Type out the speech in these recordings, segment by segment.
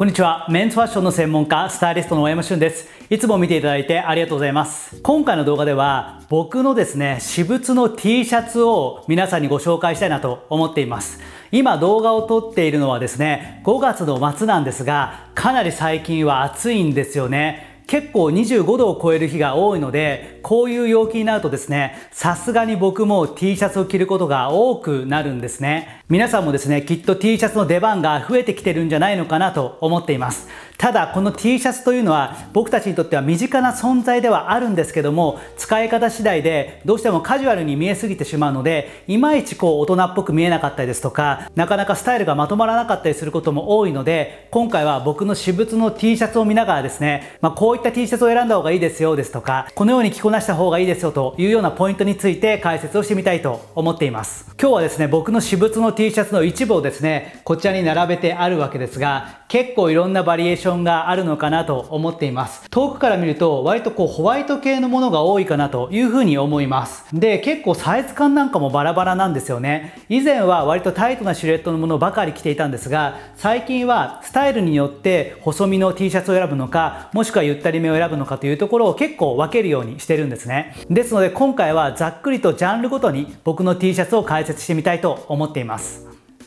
こんにちは。メンズファッションの専門家、スタイリストのY3俊です。いつも見ていただいてありがとうございます。今回の動画では、僕のですね、私物の T シャツを皆さんにご紹介したいなと思っています。今動画を撮っているのはですね、5月の末なんですが、かなり最近は暑いんですよね。結構25度を超える日が多いので、こういう陽気になるとですね、さすがに僕も T シャツを着ることが多くなるんですね。皆さんもですね、きっと T シャツの出番が増えてきてるんじゃないのかなと思っています。ただ、この T シャツというのは僕たちにとっては身近な存在ではあるんですけども、使い方次第でどうしてもカジュアルに見えすぎてしまうので、いまいちこう大人っぽく見えなかったりですとか、なかなかスタイルがまとまらなかったりすることも多いので、今回は僕の私物の T シャツを見ながらですね、こういった T シャツを選んだ方がいいですよですとか、このように着こなした方がいいですよというようなポイントについて解説をしてみたいと思っています。今日はですね、僕の私物の T シャツの一部をですね、こちらに並べてあるわけですが、結構いろんなバリエーションがあるのかなと思っています。遠くから見ると割とこうホワイト系のものが多いかなというふうに思います。で、結構サイズ感なんかもバラバラなんですよね。以前は割とタイトなシルエットのものばかり着ていたんですが、最近はスタイルによって細身の T シャツを選ぶのか、もしくはゆったりめを選ぶのかというところを結構分けるようにしてるんですね。ですので今回はざっくりとジャンルごとに僕の T シャツを解説してみたいと思っています。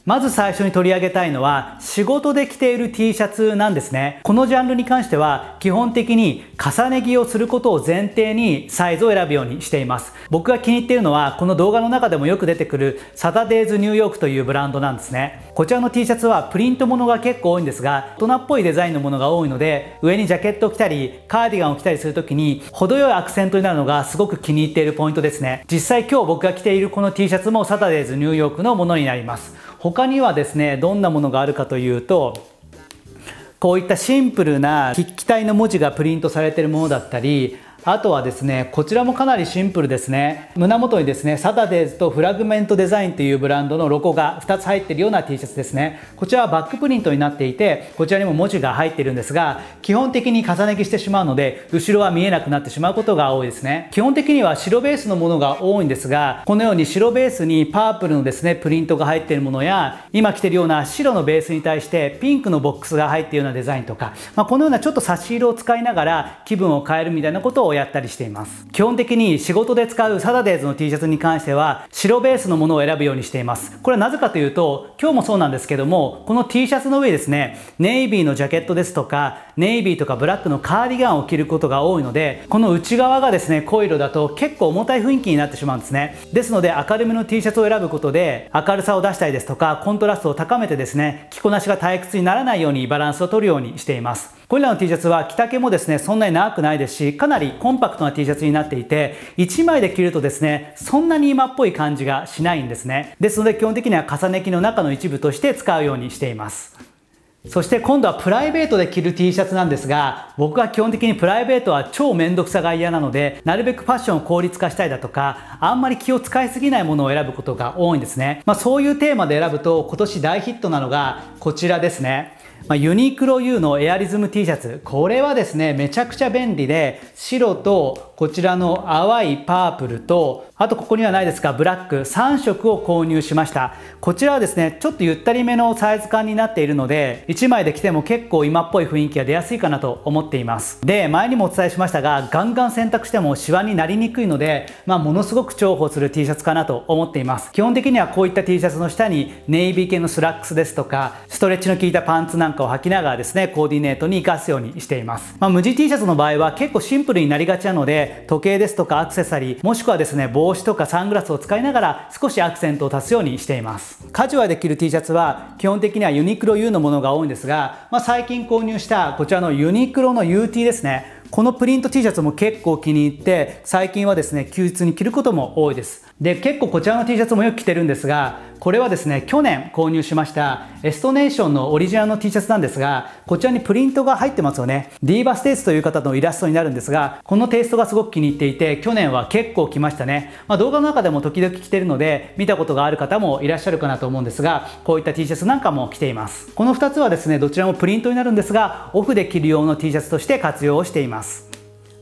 まず最初に取り上げたいのは、仕事で着ている T シャツなんですね。このジャンルに関しては、基本的に重ね着をすることを前提にサイズを選ぶようにしています。僕が気に入っているのは、この動画の中でもよく出てくるサタデーズニューヨークというブランドなんですね。こちらの T シャツはプリントものが結構多いんですが、大人っぽいデザインのものが多いので、上にジャケットを着たり、カーディガンを着たりするときに、程よいアクセントになるのがすごく気に入っているポイントですね。実際今日僕が着ているこの T シャツもサタデーズニューヨークのものになります。他にはですね、どんなものがあるかというと、こういったシンプルな筆記体の文字がプリントされているものだったり、あとはですね、こちらもかなりシンプルですね。胸元にですね、サタデーズとフラグメントデザインというブランドのロゴが2つ入っているような T シャツですね。こちらはバックプリントになっていて、こちらにも文字が入っているんですが、基本的に重ね着してしまうので、後ろは見えなくなってしまうことが多いですね。基本的には白ベースのものが多いんですが、このように白ベースにパープルのですね、プリントが入っているものや、今着ているような白のベースに対してピンクのボックスが入っているようなデザインとか、このようなちょっと差し色を使いながら気分を変えるみたいなことをやったりしています。基本的に仕事で使うサタデーズの T シャツに関しては白ベースのものを選ぶようにしています。これはなぜかというと、今日もそうなんですけども、この T シャツの上ですね、ネイビーのジャケットですとか、ネイビーとかブラックのカーディガンを着ることが多いので、この内側がですね濃い色だと結構重たい雰囲気になってしまうんですね。ですので明るめの T シャツを選ぶことで、明るさを出したりですとか、コントラストを高めてですね、着こなしが退屈にならないようにバランスを取るようにしています。これらの T シャツは着丈もですね、そんなに長くないですし、かなりコンパクトな T シャツになっていて、1枚で着るとですね、そんなに今っぽい感じがしないんですね。ですので基本的には重ね着の中の一部として使うようにしています。そして今度はプライベートで着る T シャツなんですが、僕は基本的にプライベートは超めんどくさが嫌なので、なるべくファッションを効率化したいだとか、あんまり気を使いすぎないものを選ぶことが多いんですね。そういうテーマで選ぶと今年大ヒットなのがこちらですね。ユニクロ U のエアリズム T シャツ。これはですね、めちゃくちゃ便利で、白とこちらの淡いパープルと、あとここにはないですか、ブラック3色を購入しました。こちらはですね、ちょっとゆったりめのサイズ感になっているので、1枚で着ても結構今っぽい雰囲気が出やすいかなと思っています。で、前にもお伝えしましたが、ガンガン洗濯してもシワになりにくいので、ものすごく重宝する T シャツかなと思っています。基本的にはこういった T シャツの下にネイビー系のスラックスですとか、ストレッチの効いたパンツなんかを履きながらですね、コーディネートに活かすようにしています。無地 T シャツの場合は結構シンプルになりがちなので、時計ですとかアクセサリー、もしくはですね、帽子とかサングラスを使いながら少しアクセントを足すようにしています。カジュアルで着る T シャツは基本的にはユニクロ U のものが多いんですが、最近購入したこちらのユニクロの UT ですね。このプリント T シャツも結構気に入って、最近はですね、休日に着ることも多いです。で、結構こちらの T シャツもよく着てるんですが、これはですね、去年購入しましたエストネーションのオリジナルの T シャツなんですが、こちらにプリントが入ってますよね。ディーバ・ステイツという方のイラストになるんですが、このテイストがすごく気に入っていて、去年は結構着ましたね。動画の中でも時々着てるので、見たことがある方もいらっしゃるかなと思うんですが、こういった T シャツなんかも着ています。この2つはですね、どちらもプリントになるんですが、オフで着る用の T シャツとして活用をしています。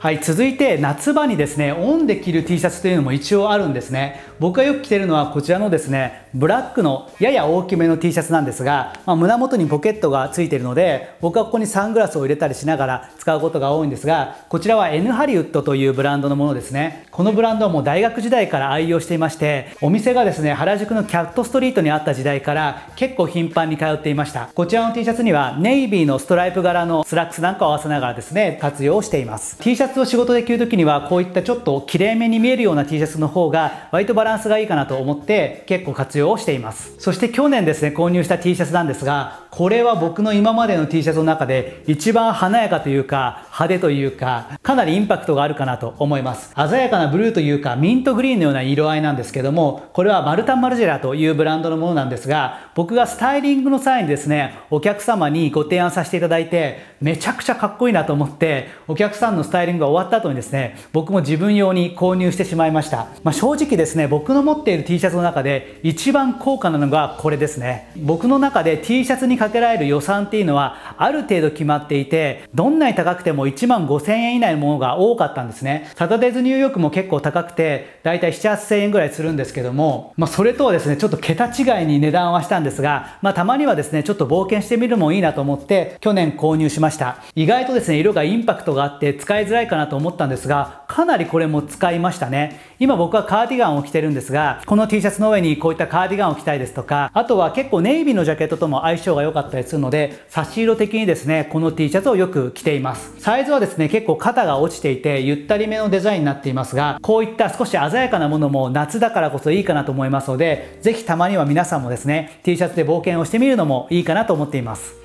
はい、続いて夏場にですねオンで着る T シャツというのも一応あるんですね。僕がよく着てるのはこちらのですねブラックのやや大きめの T シャツなんですが、胸元にポケットがついているので僕はここにサングラスを入れたりしながら使うことが多いんですが、こちらは N ハリウッドというブランドのものですね。このブランドはもう大学時代から愛用していまして、お店がですね原宿のキャットストリートにあった時代から結構頻繁に通っていました。こちらの T シャツにはネイビーのストライプ柄のスラックスなんかを合わせながらですね活用しています。 T シャツを仕事で着るときにはこういったちょっときれいめに見えるような T シャツの方が割とバランスがいいかなと思って結構活用をしています。そして去年ですね購入した T シャツなんですが、これは僕の今までの T シャツの中で一番華やかというか派手というかかなりインパクトがあるかなと思います。鮮やかなブルーというかミントグリーンのような色合いなんですけども、これはマルタンマルジェラというブランドのものなんですが、僕がスタイリングの際にですねお客様にご提案させていただいてめちゃくちゃかっこいいなと思ってお客さんのスタイリングが終わった後にですね僕も自分用に購入してしまいました。正直ですね僕の持っている T シャツの中で一番高価なのがこれですね。僕の中で T シャツにかけられる予算っていうのはある程度決まっていて、どんなに高くても1万5000円以内のものが多かったんですね。サタデーズニューヨークも結構高くてだいたい 7,8000 円ぐらいするんですけども、それとはですねちょっと桁違いに値段はしたんですが、たまにはですねちょっと冒険してみるのもいいなと思って去年購入しました。意外とですね色がインパクトがあって使いづらいかなと思ったんですが、かなりこれも使いましたね。今僕はカーディガンを着てるんですが、この T シャツの上にこういったカーディガンを着たいですとか、あとは結構ネイビーのジャケットとも相性が良かったりするので差し色的にですねこの T シャツをよく着ています。サイズはですね結構肩が落ちていてゆったりめのデザインになっていますが、こういった少し鮮やかなものも夏だからこそいいかなと思いますので、是非たまには皆さんもですね T シャツで冒険をしてみるのもいいかなと思っています。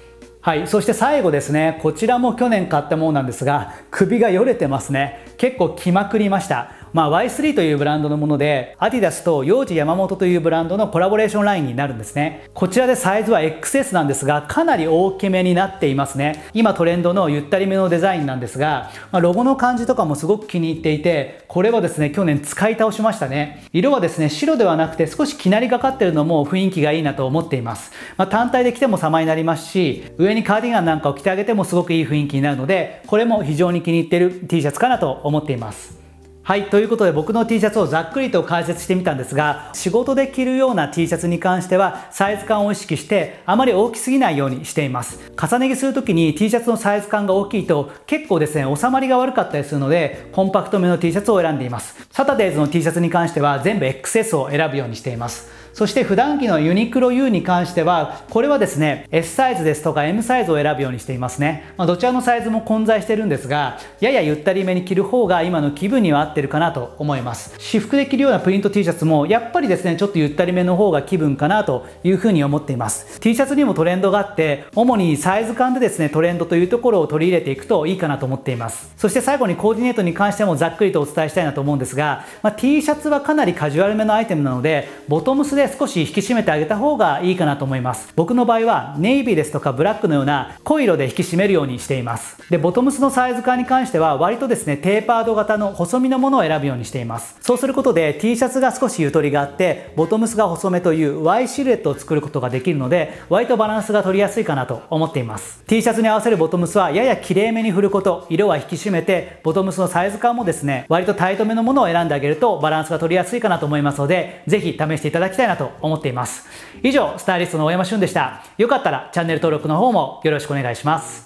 はい、そして最後ですねこちらも去年買ったものなんですが、首がよれてますね。結構着まくりました。Y3 というブランドのものでアディダスとヨウジヤマモトというブランドのコラボレーションラインになるんですね。こちらでサイズは XS なんですがかなり大きめになっていますね。今トレンドのゆったりめのデザインなんですが、ロゴの感じとかもすごく気に入っていて、これはですね去年使い倒しましたね。色はですね白ではなくて少しきなりがかってるのも雰囲気がいいなと思っています。単体で着ても様になりますし、上にカーディガンなんかを着てあげてもすごくいい雰囲気になるので、これも非常に気に入ってる T シャツかなと思っています。はい、ということで僕の T シャツをざっくりと解説してみたんですが、仕事で着るような T シャツに関してはサイズ感を意識してあまり大きすぎないようにしています。重ね着する時に T シャツのサイズ感が大きいと結構ですね収まりが悪かったりするので、コンパクトめの T シャツを選んでいます。サタデーズの T シャツに関しては全部 XS を選ぶようにしています。そして普段着のユニクロ U に関してはこれはですね S サイズですとか M サイズを選ぶようにしていますね。どちらのサイズも混在してるんですが、ややゆったりめに着る方が今の気分には合ってるかなと思います。私服で着るようなプリント T シャツもやっぱりですねちょっとゆったりめの方が気分かなというふうに思っています。 T シャツにもトレンドがあって、主にサイズ感でですねトレンドというところを取り入れていくといいかなと思っています。そして最後にコーディネートに関してもざっくりとお伝えしたいなと思うんですが、T シャツはかなりカジュアルめのアイテムなのでボトムスで少し引き締めてあげた方がいいかなと思います。僕の場合はネイビーですとかブラックのような濃い色で引き締めるようにしています。でボトムスのサイズ感に関しては割とですねテーパード型の細身のものを選ぶようにしています。そうすることで T シャツが少しゆとりがあってボトムスが細めという Y シルエットを作ることができるので、割とバランスが取りやすいかなと思っています。 T シャツに合わせるボトムスはややきれいめに振ること、色は引き締めてボトムスのサイズ感もですね割とタイトめのものを選んであげるとバランスが取りやすいかなと思いますので、ぜひ試していただきたいなと思っています。以上、スタイリストの大山俊でした。よかったらチャンネル登録の方もよろしくお願いします。